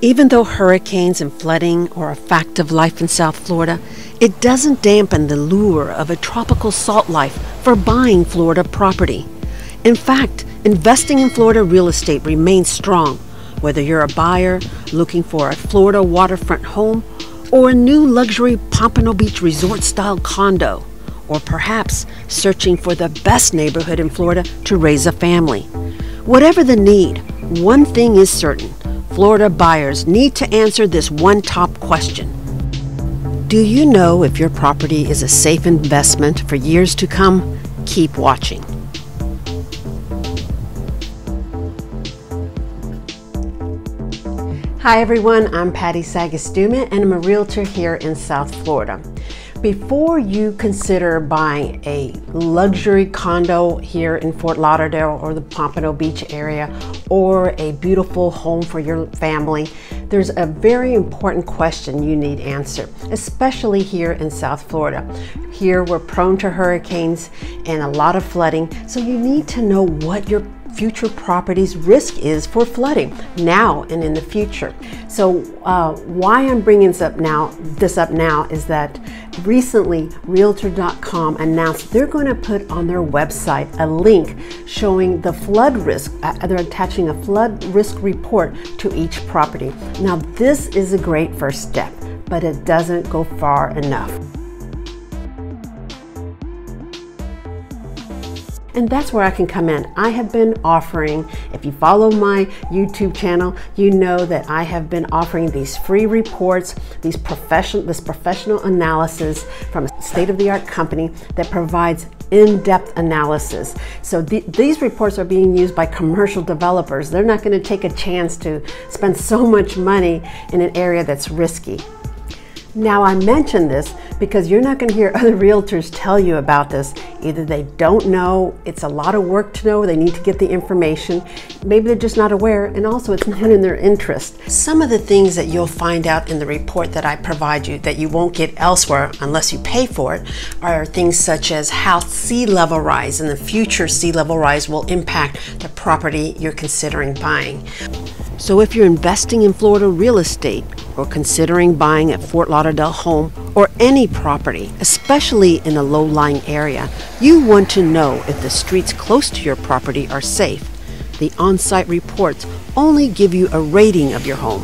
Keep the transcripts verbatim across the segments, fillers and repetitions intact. Even though hurricanes and flooding are a fact of life in South Florida, it doesn't dampen the lure of a tropical salt life for buying Florida property. In fact, investing in Florida real estate remains strong, whether you're a buyer looking for a Florida waterfront home or a new luxury Pompano Beach resort-style condo, or perhaps searching for the best neighborhood in Florida to raise a family. Whatever the need, one thing is certain. Florida buyers need to answer this one top question. Do you know if your property is a safe investment for years to come? Keep watching. Hi everyone, I'm Patti Sagastuma and I'm a realtor here in South Florida. Before you consider buying a luxury condo here in Fort Lauderdale or the Pompano Beach area, or a beautiful home for your family, there's a very important question you need answered, especially here in South Florida. Here we're prone to hurricanes and a lot of flooding, so you need to know what your future property's risk is for flooding now and in the future. So uh, why I'm bringing this up now, this up now is that recently Realtor dot com announced they're going to put on their website a link showing the flood risk. Uh, they're attaching a flood risk report to each property. Now this is a great first step, but it doesn't go far enough. And that's where I can come in. I have been offering, if you follow my YouTube channel, you know that I have been offering these free reports, these professional, this professional analysis from a state-of-the-art company that provides in-depth analysis. So th these reports are being used by commercial developers. They're not going to take a chance to spend so much money in an area that's risky. Now I mention this because you're not going to hear other realtors tell you about this. Either they don't know, it's a lot of work to know, they need to get the information, maybe they're just not aware, and also it's not in their interest. Some of the things that you'll find out in the report that I provide you that you won't get elsewhere unless you pay for it are things such as how sea level rise and the future sea level rise will impact the property you're considering buying. So if you're investing in Florida real estate or considering buying a Fort Lauderdale home or any property, especially in a low-lying area, you want to know if the streets close to your property are safe. The on-site reports only give you a rating of your home.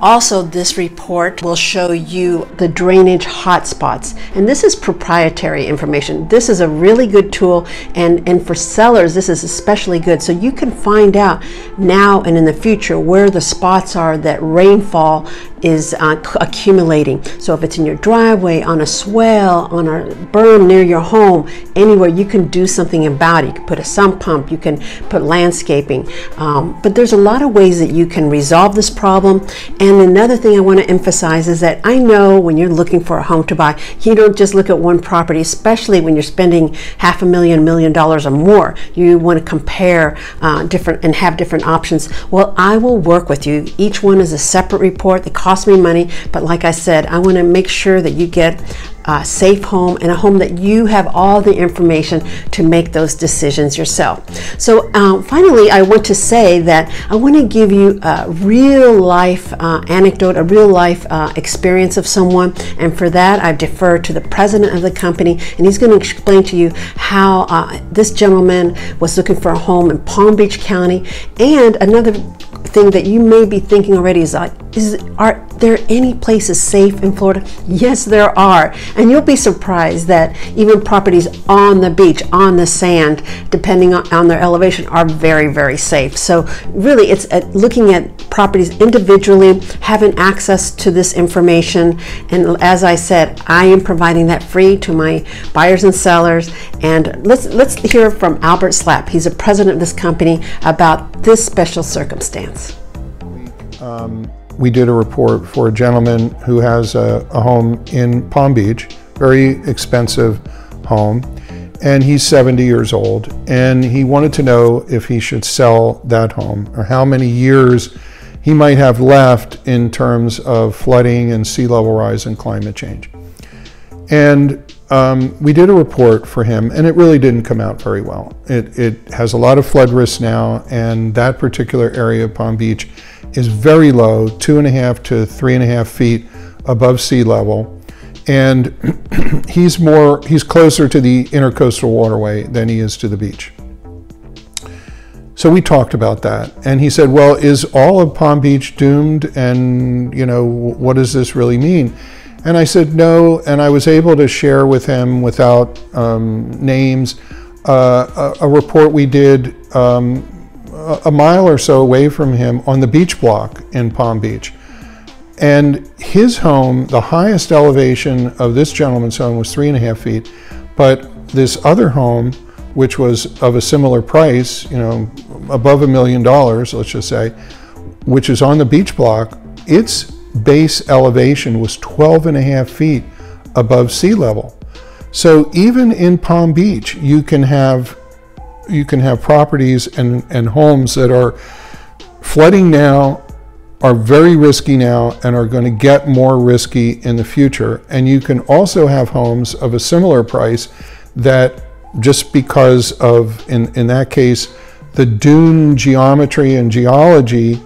Also, this report will show you the drainage hotspots, and this is proprietary information. This is a really good tool, and, and for sellers, this is especially good. So you can find out now and in the future where the spots are that rainfall is uh, accumulating. So if it's in your driveway, on a swale, on a berm near your home, anywhere, you can do something about it. You can put a sump pump, you can put landscaping. Um, but there's a lot of ways that you can resolve this problem. And another thing I want to emphasize is that I know when you're looking for a home to buy, you don't just look at one property, especially when you're spending half a million, million dollars or more. You want to compare uh, different and have different options. Well, I will work with you. Each one is a separate report. They cost me money, but like I said, I want to make sure that you get a safe home and a home that you have all the information to make those decisions yourself. So um, finally, I want to say that I want to give you a real life uh, anecdote, a real life uh, experience of someone, and for that I defer to the president of the company, and he's going to explain to you how uh, this gentleman was looking for a home in Palm Beach County. And another thing that you may be thinking already is like, is are there any places safe in Florida? Yes, there are. And you'll be surprised that even properties on the beach, on the sand, depending on, on their elevation, are very, very safe. So really it's at looking at properties individually, having access to this information. And as I said, I am providing that free to my buyers and sellers. And let's, let's hear from Albert Slap. He's the president of this company about this special circumstance. Um, We did a report for a gentleman who has a, a home in Palm Beach, very expensive home, and he's seventy years old, and he wanted to know if he should sell that home or how many years he might have left in terms of flooding and sea level rise and climate change. And um, we did a report for him, and it really didn't come out very well. It, it has a lot of flood risk now, and that particular area of Palm Beach is very low, two and a half to three and a half feet above sea level. And he's more, he's closer to the intercoastal waterway than he is to the beach. So we talked about that. And he said, well, is all of Palm Beach doomed? And, you know, what does this really mean? And I said, no. And I was able to share with him, without um, names, uh, a, a report we did um, a mile or so away from him on the beach block in Palm Beach. And his home, the highest elevation of this gentleman's home was three and a half feet. But this other home, which was of a similar price, you know, above a million dollars, let's just say, which is on the beach block, its base elevation was twelve and a half feet above sea level. So even in Palm Beach, you can have, you can have properties and, and homes that are flooding now, are very risky now, and are going to get more risky in the future. And you can also have homes of a similar price that, just because of, in, in that case, the dune geometry and geology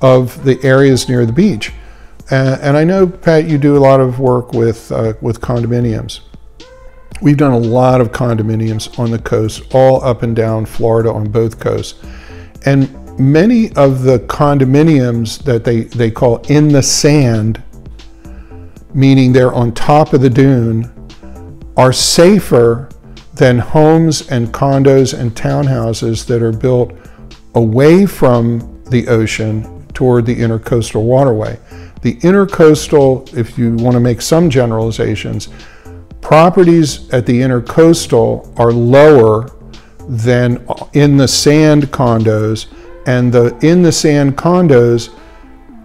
of the areas near the beach. Uh, and I know, Pat, you do a lot of work with, uh, with condominiums. We've done a lot of condominiums on the coast, all up and down Florida on both coasts. And many of the condominiums that they, they call in the sand, meaning they're on top of the dune, are safer than homes and condos and townhouses that are built away from the ocean toward the intercoastal waterway. The intercoastal, if you want to make some generalizations, properties at the intercoastal are lower than in the sand condos, and the in the sand condos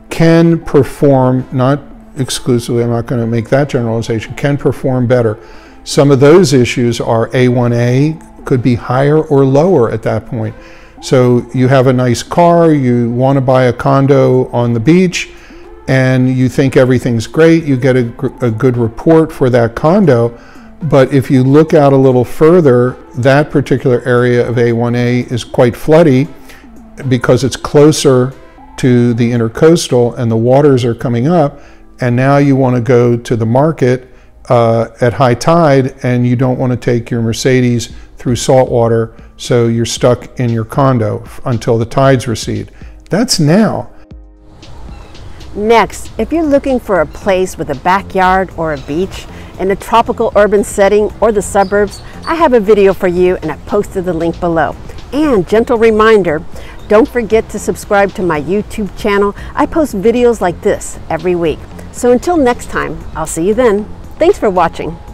can perform, not exclusively, I'm not going to make that generalization, can perform better. Some of those issues are A one A could be higher or lower at that point. So you have a nice car, you want to buy a condo on the beach, and you think everything's great, you get a, a good report for that condo. But if you look out a little further, that particular area of A one A is quite floody because it's closer to the intercoastal and the waters are coming up, and now you want to go to the market Uh, at high tide, and you don't want to take your Mercedes through salt water, so you're stuck in your condo until the tides recede. That's now. Next, if you're looking for a place with a backyard or a beach in a tropical urban setting or the suburbs, I have a video for you, and I posted the link below. And gentle reminder, don't forget to subscribe to my YouTube channel. I post videos like this every week. So until next time, I'll see you then. Thanks for watching.